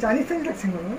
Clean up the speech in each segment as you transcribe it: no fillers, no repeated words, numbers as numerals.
Chinese thing like Singaporean.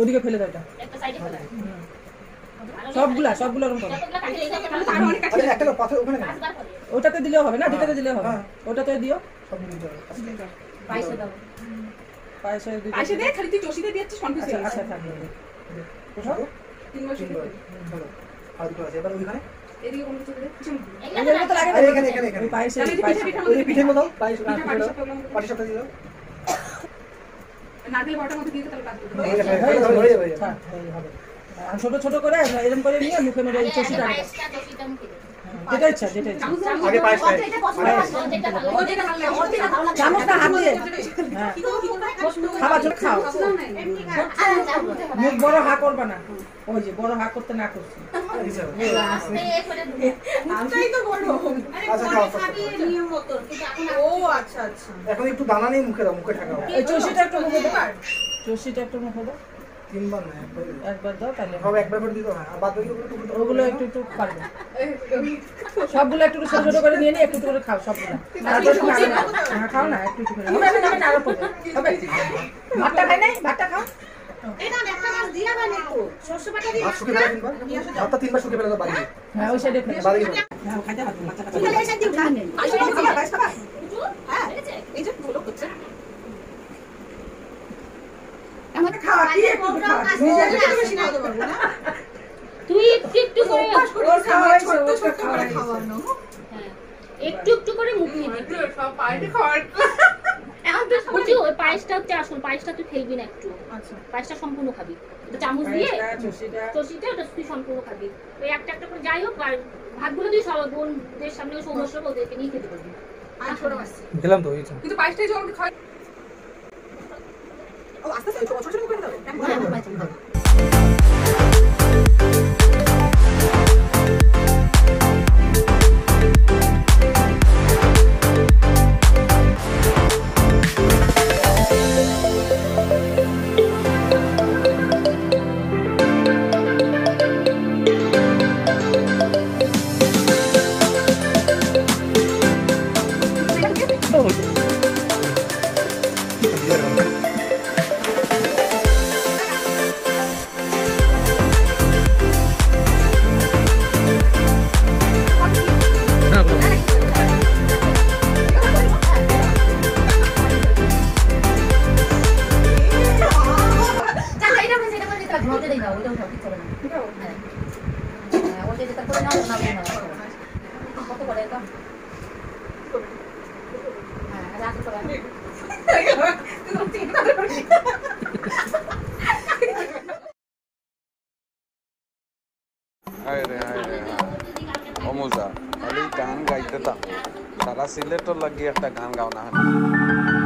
ওদিকে ফেলে দাও এটা একটা সাইডে ফেলে দাও সবগুলা রকম করে একটা পাথর ওখানে ওটাতে দিলেও হবে না ভিতরে দিলেও হবে ওটাতে দিও সব দিতে হবে পয়সা দাও পয়সা দিও পয়সা দে খালি তুই চশিতে দিচ্ছিস কনফিউজ হয়ে আচ্ছা থাকবে কোথাও 3 মাস ধরো আর তো আছে এবার ওখানে এদিকে কোন কিছু এখানে তো লাগে এখানে পয়সা পিঠে মতো পয়সা পয়সা দিও নারকেল বাটার মধ্যে দিয়ে তাহলে কাট দিই হ্যাঁ আর ছোট ছোট করে এরকম করে নিয়ে মুখে মেরে 80 টাকা এটা আচ্ছা এটা আগে 5 টাকা এটা কত টাকা চামচটা হাতে হ্যাঁ খাবার জন্য খাও মুখ বড় হা করবে না ওই যে বড় হা করতে না করছি আস্তে করে আমটাই তো বড় আরে খাবি নিয়ম মত কিন্তু এখন ও আচ্ছা আচ্ছা এখন একটু দানা নেই মুখে দাও মুখে ঢাকাও এই 84টা একটু মুখে দাও 84টা একটু মুখে দাও তিনবার না একবার দাও তাহলে সব একবার করে দিও আর বাদ বাকিগুলো ওগুলো একটু একটু পারবে সবগুলো একটু ছোট ছোট করে নিয়ে নে একটু করে খাও সবগুলো না খাও না একটু একটু করে না না আরো পড়ো হবে ভাতটা খাই নাই ভাতটা খাও এটা একটা মাছ দিয়া বানি তো সরষেটা দিয়ে ভাতটা তিনবার শুকিয়ে ফেলে দাও বাড়ি হ্যাঁ ওই সাইডে বাড়ি হ্যাঁ খাইতে ভাত মাছটা খাও এই সাইডে উঠা নেন হ্যাঁ এই যে বলো কত আমাকে খাওয়া কি একটু খাওয়া না তুই একটু একটু করে ওর খাওয়া ছোট ছোট করে খাওয়ানো হ্যাঁ একটু একটু করে মুখে দিবি সব পাইতে খাওয়া এখন তো বুঝি ওই পায়েসটা তুই আসল পায়েসটা তুই ফেলবি না একটু আচ্ছা পায়েসটা সম্পূর্ণ খাবি এটা চামচ দিয়ে চশিটা ওটা তুই সম্পূর্ণ খাবি ওই একটা একটা করে যাই হোক আর ভাগগুলো তুই সব বোনদের সামনে সমস্যা বলতে নিয়ে খেতে পারবি আর ছোট মাছ দিলাম তো ওই কিন্তু পায়েসটাই যখন খাই ও আস্তে আস্তে ছোট ছোট করে দাও Almost, Ali can't get the top. Sarah Sileto Lagia Tagangauna.